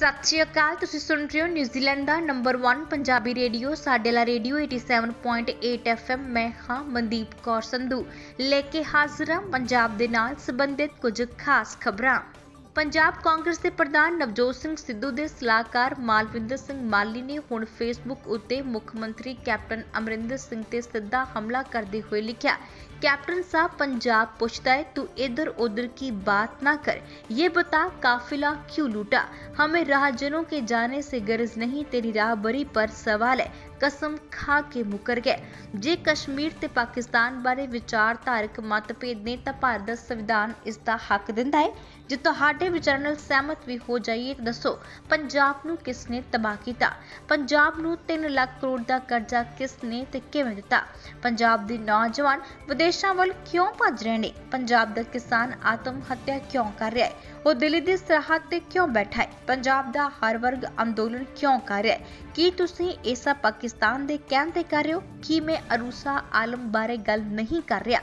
सत श्री अकाल। तुसीं सुन रहे हो न्यूजीलैंड का number 1 Punjabi radio Sadela radio 87.8 FM। मैं हाँ मनदीप कौर संधू लेके हाजिर हां पंजाब दे नाल संबंधित कुछ खास खबरां। पंजाब कांग्रेस के प्रधान नवजोत सिंह सिद्धू के सलाहकार मालविंदर सिंह माली ने हुण फेसबुक उत्ते मुख्य मंत्री कैप्टन अमरिंदर सिंह ते सिद्धा हमला करते हुए लिखा, कैप्टन साहब पंजाब पूछता है तू इधर उधर की बात ना कर, ये बता काफिला क्यों लूटा, हमें राहजनों के जाने से गर्ज नहीं, तेरी राहबरी पर सवाल है, कसम खा के मुकर गए। जे कश्मीर ते पाकिस्तान बारे विचारधारक मतभेद ने तो भारत का संविधान इसका हक दिंदा है, जो तुहाडे विचारां नाल सहमत भी हो जाइए तो दसो पंजाब नूं किसने तबाह किया, पंजाब नूं 3 लाख करोड़ का कर्जा किसने ते किवें दिता, पंजाब दे नौजवान देशां वाल क्यों भज रहे हैं, पंजाब दा किसान आत्महत्या क्यों कर रहा है, वो दिल्ली दी सरहद ते क्यों बैठा है, पंजाब दा हर वर्ग अंदोलन क्यों कर रहा है, की तुसीं ऐसा पाकिस्तान दे कहण ते कर रहे हो कि मैं अरूसा आलम बारे गल नहीं कर रहा।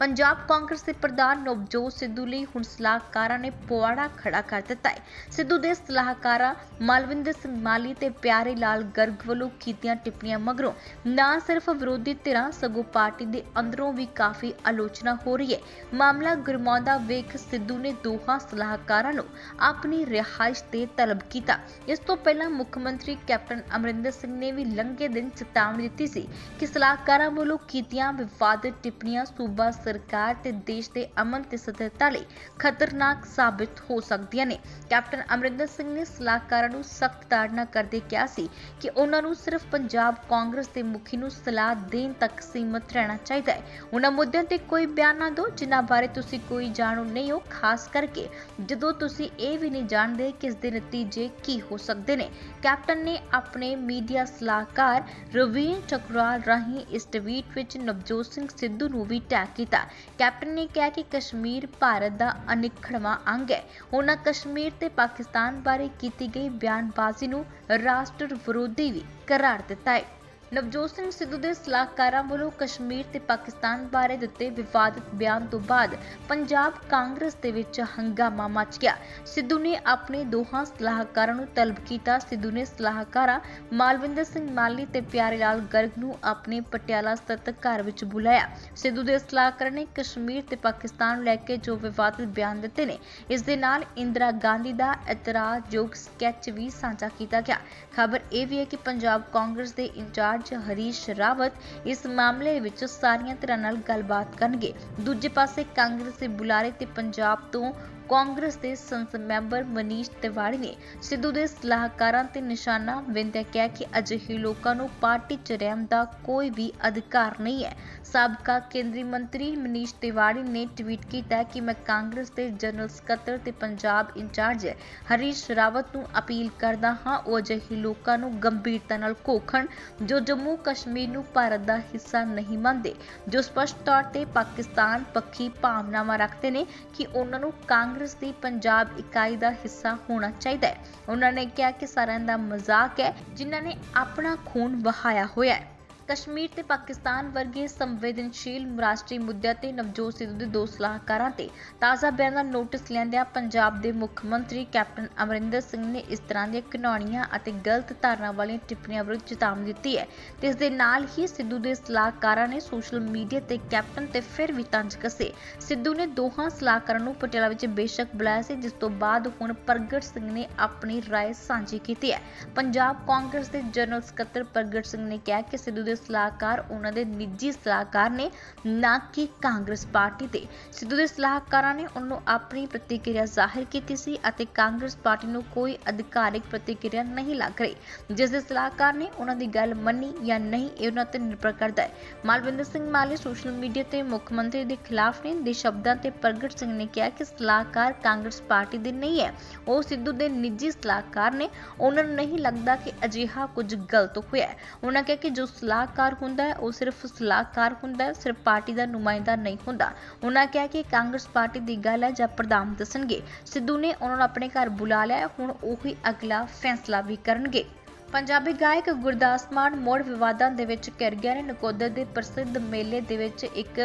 पंजाब कांग्रेस के प्रधान नवजोत सिद्धू लई हुण सलाहकारां ने पवाड़ा खड़ा कर दिता है। सिद्धू के सलाहकार मालविंदर सिंह माली ते प्यारे लाल गर्ग वलों कीतियां टिप्पणियां मगरों ना सिर्फ विरोधी धिरां सगों पार्टी के अंदरों भी काफ़ी आलोचना हो रही है। मामला गरमाउंदा वेख सिद्धू ने दोहां सलाहकारां नूं अपनी रिहाइश ते तलब किया। इस तों पहलां मुख्य मंत्री कैप्टन अमरिंदर सिंह ने भी लंघे दिन चेतावनी दित्ती सी कि सलाहकारां वलों कीतियां विवादित टिप्पणियां सूबा सरकार ते देश दे अमन ते स्थिरता लई खतरनाक साबित हो सकदियां ने। कैप्टन अमरिंदर सिंह ने सलाहकारां नूं सख्त ताड़ना करदे कहा सी कि उन्हां नूं सिर्फ पंजाब कांग्रेस दे मुखी नूं सलाह देण तक सीमित रहना चाहीदा है। उन्हां मुद्दयां ते कोई बयान ना दो जिन्हां बारे तुसीं कोई जाणू नहीं हो, खास करके जदों तुसीं इह वी नहीं जाणदे कि इस दे नतीजे की हो सकदे ने। कैप्टन ने अपने मीडिया सलाहकार रवीन ठकराल राहीं इस ट्वीट विच नवजोत सिंह सिद्धू नूं भी टैग कीता। कैप्टन ने कहा कि कश्मीर भारत का अनिखड़वां अंग है। उन्होंने कश्मीर ते पाकिस्तान बारे की गई बयानबाजी नूं राष्ट्र विरोधी भी करार दिता है। नवजोत सिंह सिद्धू के सलाहकारां वलों कश्मीर ते पाकिस्तान बारे दिते विवादित बयान तो बाद पंजाब कांग्रेस दे विच हंगामा मच गया। सिद्धू ने अपने दोहां सलाहकारां नूं तलब कीता। सिद्धू ने सलाहकारा मालविंदर सिंह माली ते प्यारे लाल गर्ग नूं अपने पटियाला स्थित घर विच बुलाया। सिद्धू के सलाहकार ने कश्मीर ते पाकिस्तान लैके जो विवादित बयान दिते ने इस दे नाल इंदिरा गांधी का एतराजयोग स्कैच भी साझा किया गया। खबर यह भी है कि पंजाब कांग्रेस के इंचार्ज हरीश रावत इस मामले विच सारियां तरहां नाल गलबात करनगे। दूजे पासे कांग्रेस दे बुलारे ते पंजाब तों कांग्रेस के संसद मैंबर मनीष तिवारी ने सिद्धू के सलाहकारां ते निशाना विंदया कहा कि अजिहे लोगों को पार्टी च रहन का कोई भी अधिकार नहीं है। साबका केंद्रीय मंत्री मनीष तिवारी ने ट्वीट किया कि मैं कांग्रेस के जनरल सकत्र ते पंजाब इंचार्ज हरीश रावत नूं अपील करदा हाँ वो अजिहे लोगों को गंभीरता नाल घोखण जो जम्मू कश्मीर नूं भारत का हिस्सा नहीं मानते, जो स्पष्ट तौर पर पाकिस्तान पक्षी भावनावां रखते हैं कि उन्होंने कांग्रेस ਦੀ पंजाब इकाई का हिस्सा होना चाहिए। उन्होंने कहा कि सारिਆਂ ਦਾ मजाक है जिन्होंने अपना खून बहाया होया है। कश्मीर ते पाकिस्तान वर्गे संवेदनशील राष्ट्रीय मुद्दे ते नवजोत सिद्धू के दो सलाहकारां ते ताज़ा बयान का नोटिस लैंदियां पंजाब के मुख्य मंत्री कैप्टन अमरिंदर सिंह ने इस तरह दी घिनौणियां अते गलत धारणा वाली टिप्पणियां विरुद्ध चेतावनी दी है। इस दे नाल ही सिद्धू के सलाहकारां ने सोशल मीडिया ते कैप्टन ते फिर भी तंज कसे। सिद्धू ने दोहां सलाहकारां नूं पटियाला विच बेशक बुलाया सी, जिस तों बाद हुण प्रगट सिंह ने अपनी राय सांझी कीती है। पंजाब कांग्रेस के जनरल सकत्र प्रगट सिंह ने कहा कि सिद्धू सलाहकार उन्हां दे निजी सलाहकार ने, ना कि कांग्रेस पार्टी दे। सिद्धू दे सलाहकारां ने उन्होंने अपनी प्रतिक्रिया जाहिर कीती सी अते कांग्रेस पार्टी नूं कोई अधिकारिक प्रतिक्रिया नहीं लग रही। जिस दे सलाहकार ने उन्हां दी गल मन्नी या नहीं इह उन्हां ते निर्भर करदा है। मालविंदर सिंह माली सोशल मीडिया ते मुख्य मंत्री दे खिलाफ ने दे शब्दां ते प्रगट सिंह ने कहा कि सलाहकार कांग्रेस पार्टी दे नहीं है, वो सिद्धू दे निजी सलाहकार ने, उन्हां नूं नहीं लगदा कि अजिहा कुछ गलत होया है। उन्हां कहा कि जो सलाह कार हुंदा है वो सिर्फ सलाहकार हुंदा है, सिर्फ पार्टी का नुमाइंदा नहीं हुंदा। उन्होंने कहा कि कांग्रेस पार्टी की गल है जां प्रधान दसणगे। सिद्धू ने उन्होंने अपने घर बुला लिया, हुण ओही अगला फैसला भी करनगे। पंजाबी गायक गुरदास मान मोड़ विवादां दे विच घिर गया ने। नकोदर के प्रसिद्ध मेले दे विच एक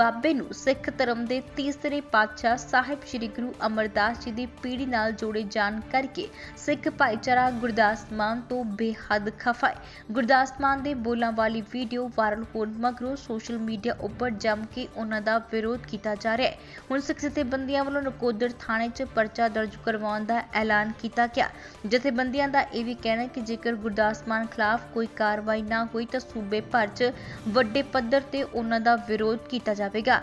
बाबे नूं सिख धर्म के तीसरे पातशाह साहिब श्री गुरु अमरदास जी की पीढ़ी नाल जोड़े जाण करके सिख भाईचारा गुरदास मान तो बेहद खफा है। गुरदास मान के बोलों वाली वीडियो वायरल होने मगरों सोशल मीडिया उपर जम के उन्हां दा विरोध किया जा रहा है। हुण सिख जथेबंदियां वल्लों नकोदर थाणे च परचा दर्ज करवाउण दा ऐलान किया गया। जथेबंदियां दा इह वी कहना है कि जेकर गुरदास मान खिलाफ कोई कार्रवाई ना हुई तो सूबे भर च वड्डे पद्धर ते उन्हां दा विरोध किया जावेगा।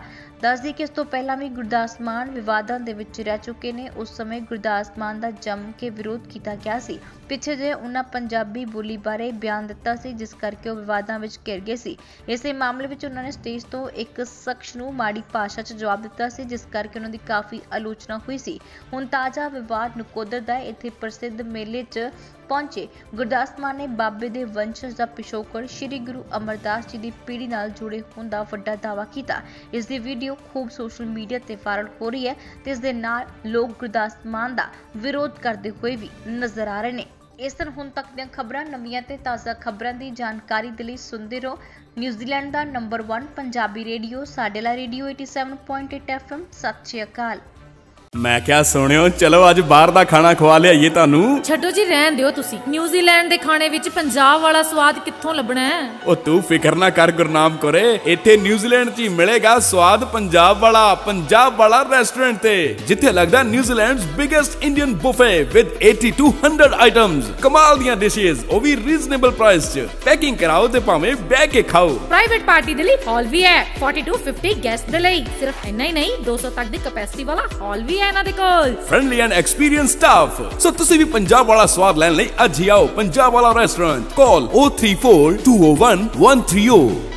दस दी कि इस तो पहला भी गुरदास मान विवादां दे विच रह चुके ने। उस समय गुरदास मान दा जम के विरोध किया गया सी। पिछे जे उन्हां पंजाबी बोली बारे बयान दिता सी जिस करके वह विवादां विच घिर गए सी। इसे मामले विच उन्हां ने स्टेज तो एक शख्स नूं माड़ी भाषा च जवाब दिता सी जिस करके उन्हां दी काफ़ी आलोचना हुई सी। हुण ताज़ा विवाद नकोदर दा इत्थे प्रसिद्ध मेले च पहुंचे गुरदास मान ने बाबे दे वंशज दा पिछोकड़ श्री गुरु अमरदास जी की पीढ़ी नाल जुड़े होने का वड्डा दावा किया। इसकी वीडियो खूब सोशल मीडिया पर वायरल हो रही है तो इस दे नाल लोग गुरदास मान का विरोध करते हुए भी नजर आ रहे हैं। इस तरह हुण तक दीआं खबरां नवीआं ते ताज़ा खबरां दी जानकारी दे लई सुनदे रहो न्यूजीलैंड दा number 1 Punjabi radio Sadela radio 87.8 FM। सत श्री अकाल। मैं क्या सुनियो चलो अज बाहर दा खाना खवा लिया ये तानू छड्डो जी रहन दियो तुसी न्यूजीलैंड दे खाने विच पंजाब वाला स्वाद कित्थों लभना है। ओ तू फिकर ना कर गुरनाम करे इत्थे न्यूजीलैंड च मिलेगा स्वाद पंजाब वाला रेस्टोरेंट ते जिथे लगदा New Zealand's biggest Indian buffet with 8200 items कमाल दियां डिशेस ओ भी रीजनेबल प्राइस च पैकिंग कराओ ते भावे बह के खाओ। प्राइवेट पार्टी दे लई हॉल भी है 4250 गेस्ट दे लई सिर्फ इन्ना ही नहीं 200 तक दी कैपेसिटी वाला हॉल भी। Friendly and experience staff so तुसी भी पंजाब वाला स्वाद लैन लई अज ही आओ पंजाब वाला रेस्टोरेंट कॉल 034201130।